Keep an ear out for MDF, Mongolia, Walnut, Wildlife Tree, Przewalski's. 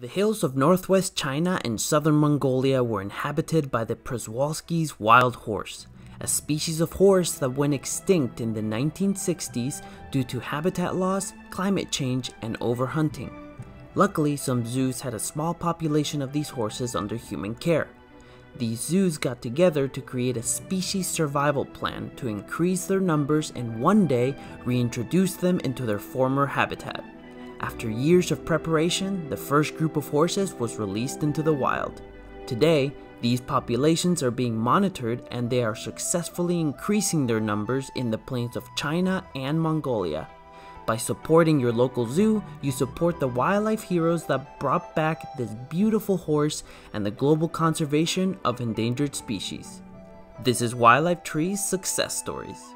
The hills of northwest China and southern Mongolia were inhabited by the Przewalski's wild horse, a species of horse that went extinct in the 1960s due to habitat loss, climate change, and overhunting. Luckily, some zoos had a small population of these horses under human care. These zoos got together to create a species survival plan to increase their numbers and one day reintroduce them into their former habitat. After years of preparation, the first group of horses was released into the wild. Today, these populations are being monitored and they are successfully increasing their numbers in the plains of China and Mongolia. By supporting your local zoo, you support the wildlife heroes that brought back this beautiful horse and the global conservation of endangered species. This is Wildlife Tree's Success Stories.